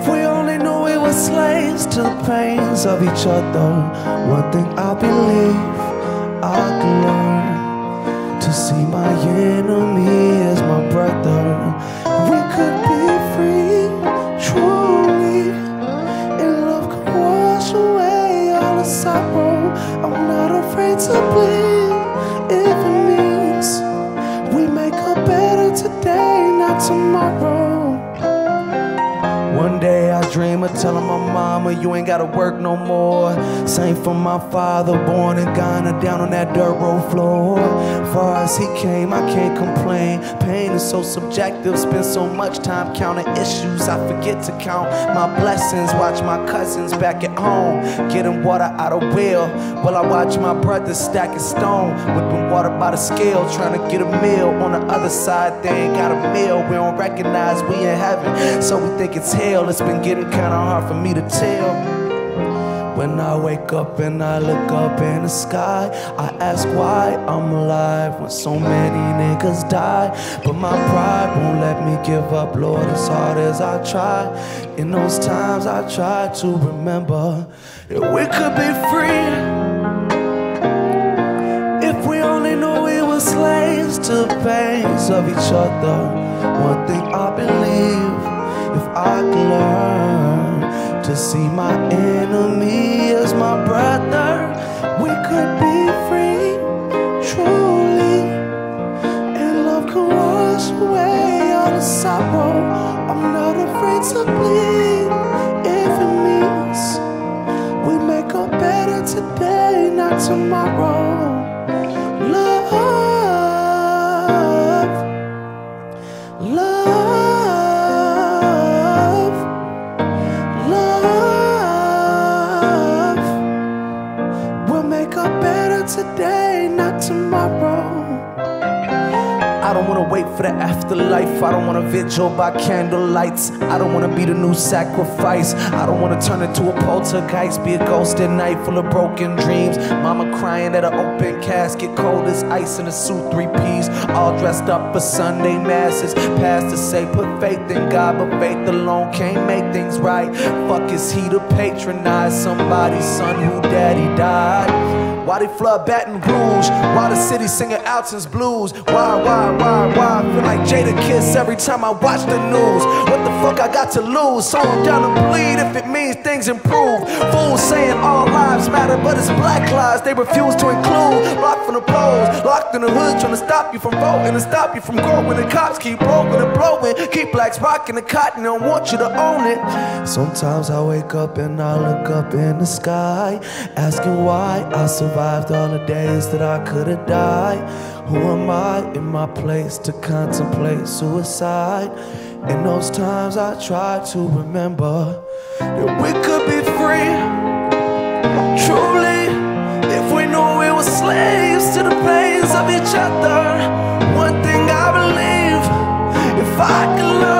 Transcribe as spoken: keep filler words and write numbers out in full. If we only knew we were slaves to the pains of each other. One thing I believe I can learn, to see my enemy as my brother. We could be free, truly, and love can wash away all the sorrow. I'm not afraid to bleed if it means we make a better today, not tomorrow. One day I dream of telling my mama, you ain't gotta work no more. Same for my father, born in Ghana, down on that dirt road floor. Far as he came, I can't complain. Pain is so subjective, spend so much time counting issues, I forget to count my blessings. Watch my cousins back at home, getting water out of well, while I watch my brother stacking stone, whipping water by the scale, trying to get a meal. On the other side, they ain't got a meal. We don't recognize we in heaven, so we think it's hell. It's been getting kinda hard for me to tell. When I wake up and I look up in the sky, I ask why I'm alive when so many niggas die. But my pride won't let me give up, Lord, as hard as I try. In those times I try to remember that we could be free, if we only knew we were slaves to the pains of each other. One thing I believe, if I can learn to see my enemy as my brother, we could be free, truly, and love can wash away all the sorrow. I'm not afraid to bleed if it means we make a better today, not tomorrow. Love, love. Today, not tomorrow. I don't wanna wait for the afterlife. I don't wanna vigil by candlelights. I don't wanna be the new sacrifice. I don't wanna turn into a poltergeist, be a ghost at night full of broken dreams. Mama crying at an open casket, cold as ice in a suit, three piece, all dressed up for Sunday masses. Pastors say put faith in God, but faith alone can't make things right. Fuck is he to patronize somebody's son who daddy died? Why they flood Baton Rouge? Why the city singing Alton's blues? Why, why, why, why? I feel like Jada Kiss every time I watch the news. What the fuck I got to lose? So I'm down to bleed if it means things improve. Fools saying all lives matter, but it's black lives they refuse to include. Locked from the polls, locked in the hood, trying to stop you from voting and stop you from growing. The cops keep rolling and blowing, keep blacks rocking the cotton, don't want you to own it. Sometimes I wake up and I look up in the sky, asking why I survive all the days that I could have died. Who am I in my place to contemplate suicide? In those times I try to remember that we could be free, truly, if we knew we were slaves to the pains of each other. One thing I believe, if I could learn